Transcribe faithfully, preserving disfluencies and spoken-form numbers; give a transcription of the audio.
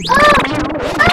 Oh!